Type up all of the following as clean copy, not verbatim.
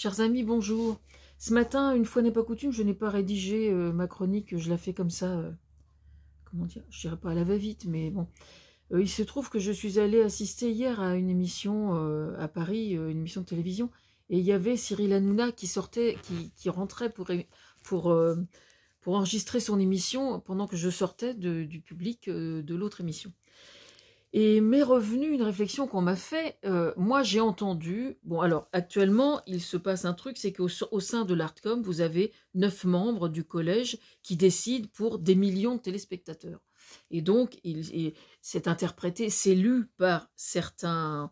Chers amis, bonjour. Ce matin, une fois n'est pas coutume, je n'ai pas rédigé ma chronique, je la fais comme ça, comment dire, je dirais pas à la va-vite, mais bon. Il se trouve que je suis allée assister hier à une émission à Paris, une émission de télévision, et il y avait Cyril Hanouna qui sortait, qui rentrait pour enregistrer son émission pendant que je sortais du public de l'autre émission. Et m'est revenue une réflexion qu'on m'a fait. Moi, j'ai entendu... Bon, alors, actuellement, il se passe un truc, c'est qu'au sein de l'Arcom, vous avez 9 membres du collège qui décident pour des millions de téléspectateurs. Et donc, c'est interprété, c'est lu par certains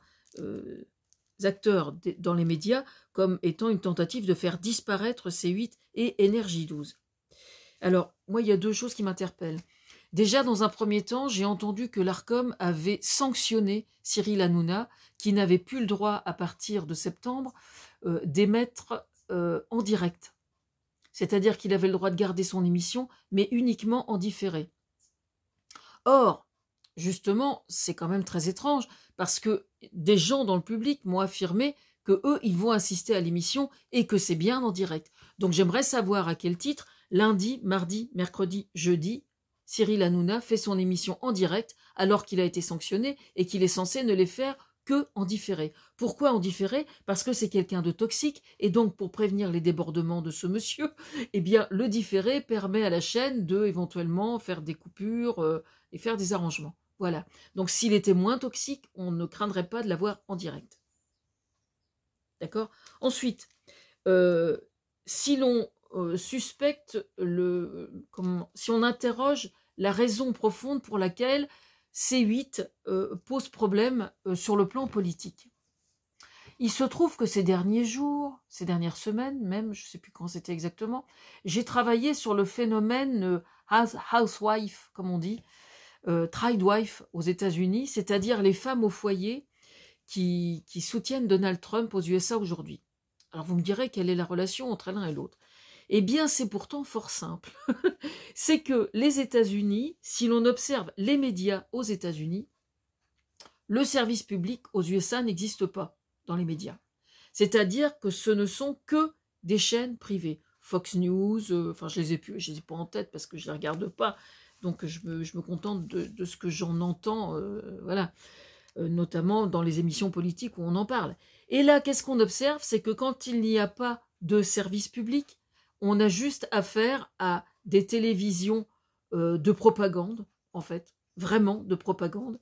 acteurs dans les médias comme étant une tentative de faire disparaître C8 et NRJ12. Alors, moi, il y a deux choses qui m'interpellent. Déjà, dans un premier temps, j'ai entendu que l'Arcom avait sanctionné Cyril Hanouna, qui n'avait plus le droit, à partir de septembre, d'émettre en direct. C'est-à-dire qu'il avait le droit de garder son émission, mais uniquement en différé. Or, justement, c'est quand même très étrange, parce que des gens dans le public m'ont affirmé que eux, ils vont assister à l'émission et que c'est bien en direct. Donc j'aimerais savoir à quel titre, lundi, mardi, mercredi, jeudi, Cyril Hanouna fait son émission en direct alors qu'il a été sanctionné et qu'il est censé ne les faire que en différé. Pourquoi en différé? Parce que c'est quelqu'un de toxique et donc pour prévenir les débordements de ce monsieur, eh bien le différé permet à la chaîne de éventuellement faire des coupures et faire des arrangements. Voilà. Donc s'il était moins toxique, on ne craindrait pas de l'avoir en direct. D'accord? Ensuite, si l'on suspecte, si on interroge la raison profonde pour laquelle C8 pose problème sur le plan politique. Il se trouve que ces derniers jours, ces dernières semaines même, je ne sais plus quand c'était exactement, j'ai travaillé sur le phénomène housewife, comme on dit, triedwife aux États-Unis, c'est-à-dire les femmes au foyer qui soutiennent Donald Trump aux USA aujourd'hui. Alors vous me direz quelle est la relation entre l'un et l'autre. Eh bien, c'est pourtant fort simple. C'est que les États-Unis, si l'on observe les médias aux États-Unis, le service public aux USA n'existe pas dans les médias. C'est-à-dire que ce ne sont que des chaînes privées. Fox News, enfin, je les ai pas en tête parce que je les regarde pas, donc je me contente de ce que j'en entends, voilà, notamment dans les émissions politiques où on en parle. Et là, qu'est-ce qu'on observe? C'est que quand il n'y a pas de service public, on a juste affaire à des télévisions de propagande, en fait, vraiment de propagande.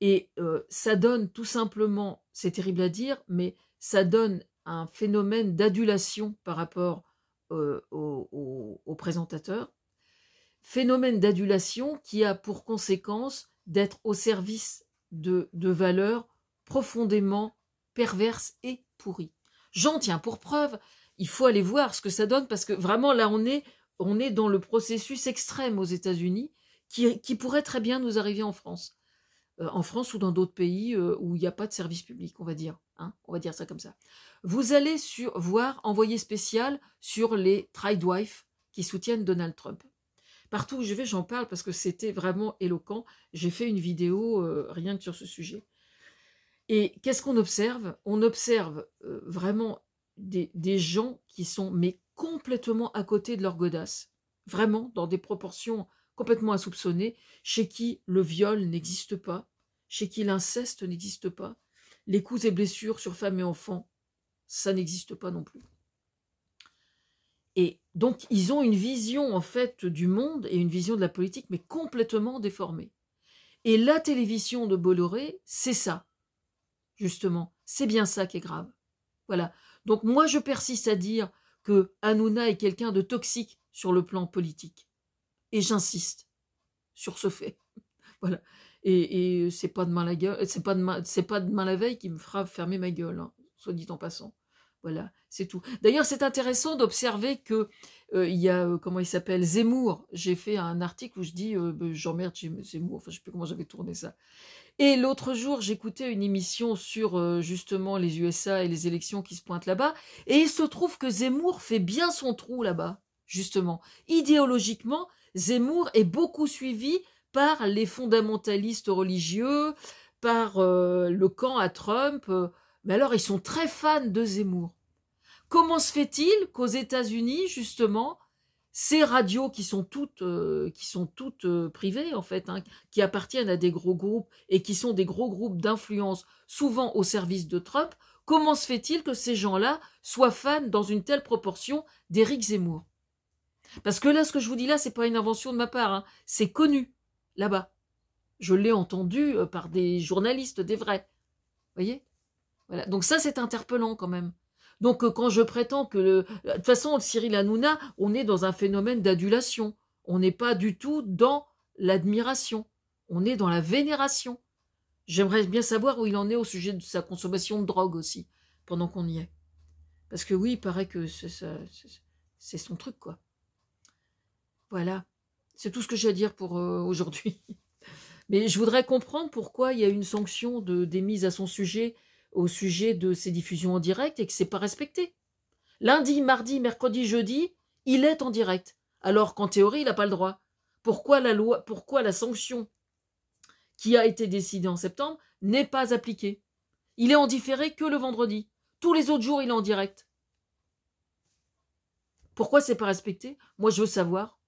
Et ça donne tout simplement, c'est terrible à dire, mais ça donne un phénomène d'adulation par rapport aux présentateurs. Phénomène d'adulation qui a pour conséquence d'être au service de valeurs profondément perverses et pourries. J'en tiens pour preuve. Il faut aller voir ce que ça donne parce que vraiment là on est dans le processus extrême aux États-Unis qui pourrait très bien nous arriver en France ou dans d'autres pays où il n'y a pas de service public, on va dire, hein, on va dire ça comme ça. Vous allez voir Envoyé Spécial sur les triedwives qui soutiennent Donald Trump. Partout où je vais, j'en parle parce que c'était vraiment éloquent. J'ai fait une vidéo rien que sur ce sujet. Et qu'est-ce qu'on observe? On observe vraiment des gens qui sont mais complètement à côté de leur godasse, vraiment dans des proportions complètement insoupçonnées, chez qui le viol n'existe pas, chez qui l'inceste n'existe pas, les coups et blessures sur femmes et enfants, ça n'existe pas non plus. Et donc ils ont une vision en fait du monde et une vision de la politique mais complètement déformée. Et la télévision de Bolloré, c'est ça, justement, c'est bien ça qui est grave. Voilà. Donc moi, je persiste à dire que Hanouna est quelqu'un de toxique sur le plan politique. Et j'insiste sur ce fait. Voilà. Et c'est pas demain la gueule, c'est pas demain la veille qui me fera fermer ma gueule, hein, soit dit en passant. Voilà, c'est tout. D'ailleurs, c'est intéressant d'observer que il y a comment il s'appelle, Zemmour. J'ai fait un article où je dis j'emmerde Zemmour. Enfin, je sais plus comment j'avais tourné ça. Et l'autre jour, j'écoutais une émission sur justement les USA et les élections qui se pointent là-bas. Et il se trouve que Zemmour fait bien son trou là-bas, justement. Idéologiquement, Zemmour est beaucoup suivi par les fondamentalistes religieux, par le camp à Trump. Mais alors, ils sont très fans de Zemmour. Comment se fait-il qu'aux États-Unis, justement, ces radios qui sont toutes privées, en fait, hein, qui appartiennent à des gros groupes et qui sont des gros groupes d'influence, souvent au service de Trump, comment se fait-il que ces gens-là soient fans dans une telle proportion d'Éric Zemmour? Parce que là, ce que je vous dis là, ce n'est pas une invention de ma part, hein, c'est connu, là-bas. Je l'ai entendu par des journalistes, des vrais. Vous voyez? Voilà. Donc ça, c'est interpellant quand même. Donc, quand je prétends que... De toute façon, Cyril Hanouna, on est dans un phénomène d'adulation. On n'est pas du tout dans l'admiration. On est dans la vénération. J'aimerais bien savoir où il en est au sujet de sa consommation de drogue aussi, pendant qu'on y est. Parce que oui, il paraît que c'est son truc, quoi. Voilà. C'est tout ce que j'ai à dire pour aujourd'hui. Mais je voudrais comprendre pourquoi il y a une sanction d'émise à son sujet... au sujet de ces diffusions en direct et que ce n'est pas respecté. Lundi, mardi, mercredi, jeudi, il est en direct, alors qu'en théorie, il n'a pas le droit. Pourquoi la loi, pourquoi la sanction qui a été décidée en septembre n'est pas appliquée? Il est en différé que le vendredi. Tous les autres jours, il est en direct. Pourquoi ce n'est pas respecté? Moi, je veux savoir.